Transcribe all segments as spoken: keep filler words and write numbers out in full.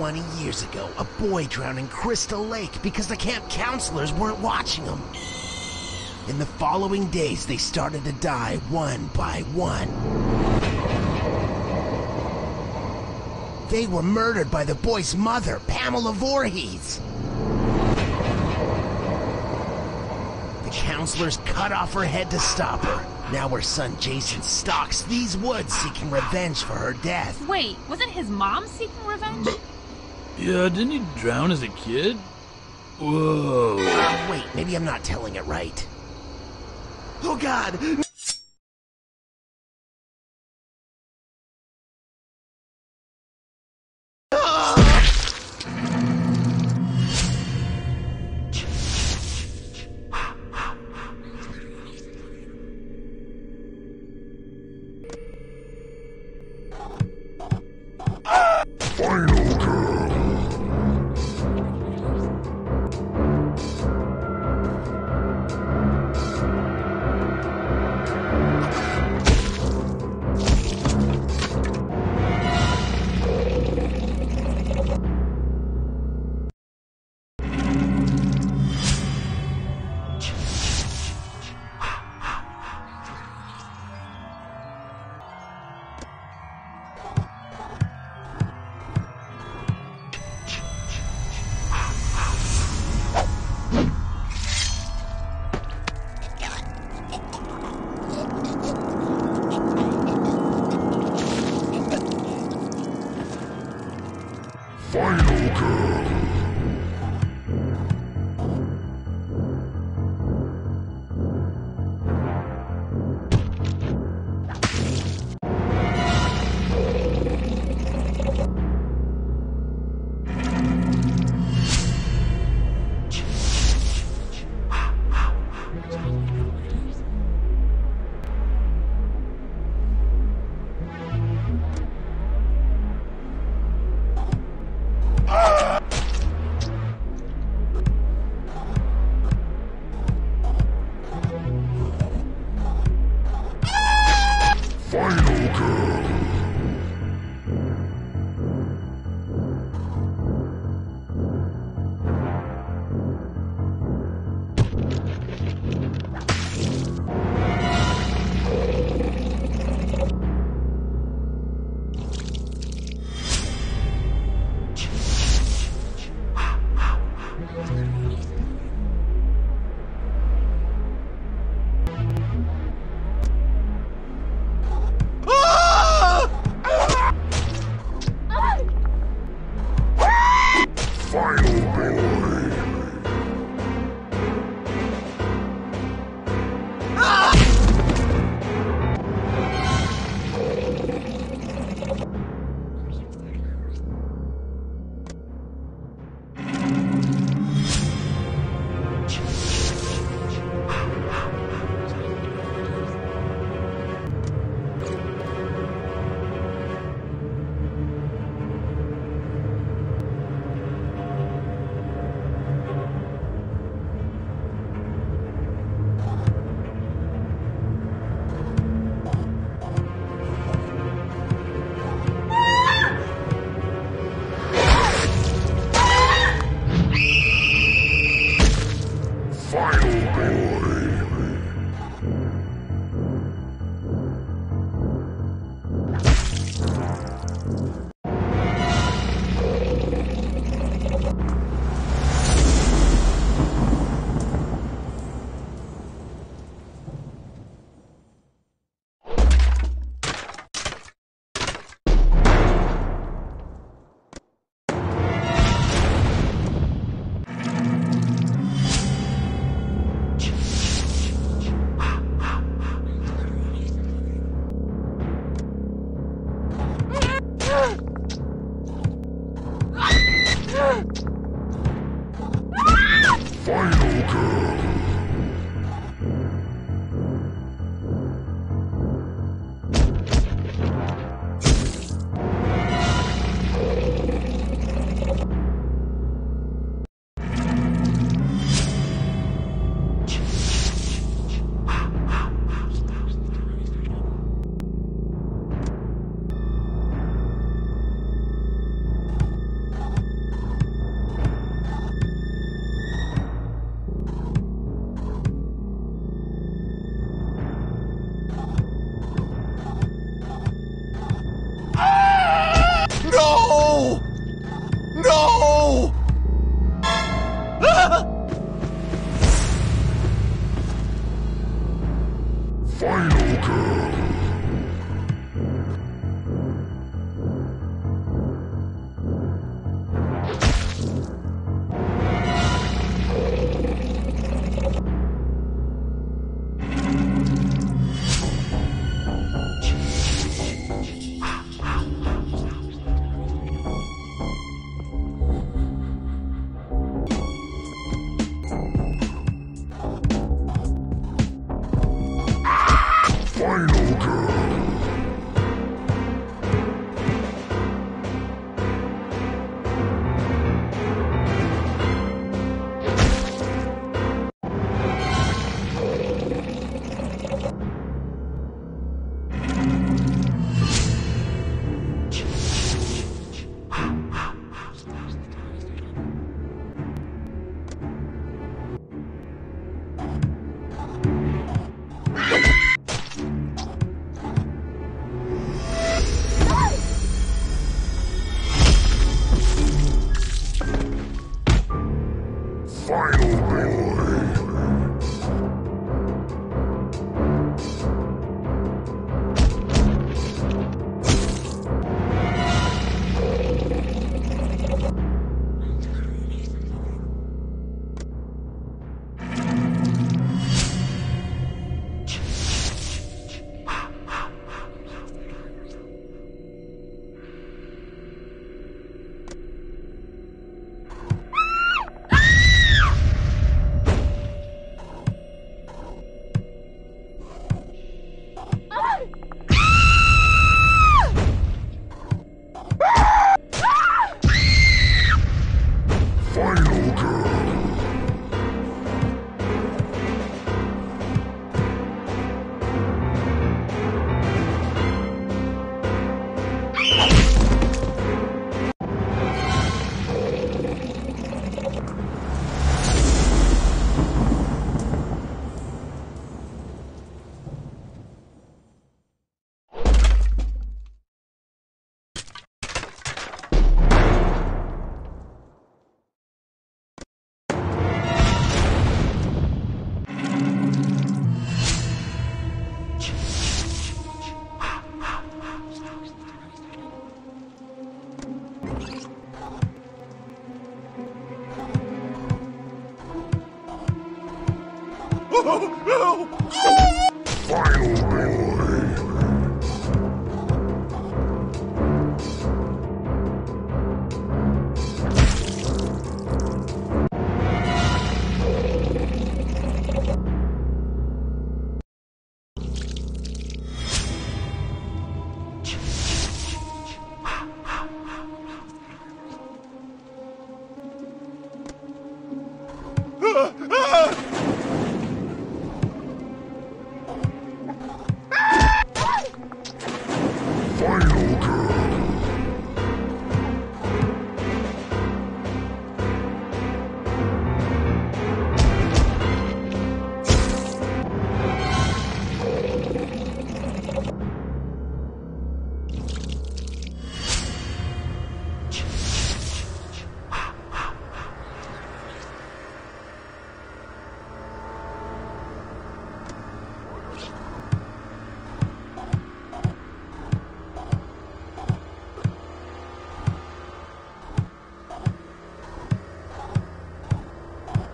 twenty years ago, a boy drowned in Crystal Lake because the camp counselors weren't watching him. In the following days, they started to die one by one. They were murdered by the boy's mother, Pamela Voorhees. The counselors cut off her head to stop her. Now her son Jason stalks these woods seeking revenge for her death. Wait, wasn't his mom seeking revenge? Yeah, didn't he drown as a kid? Whoa. Wait, maybe I'm not telling it right. Oh God! Final girl. Final girl. Final girl. final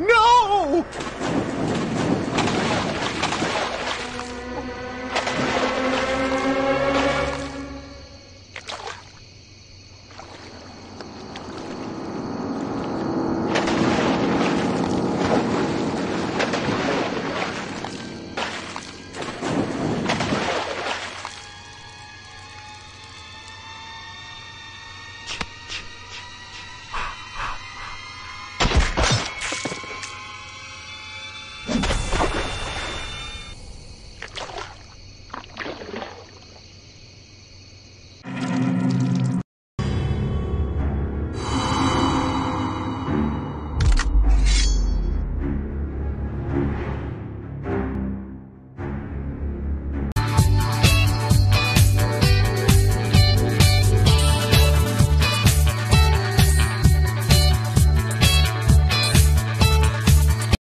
No!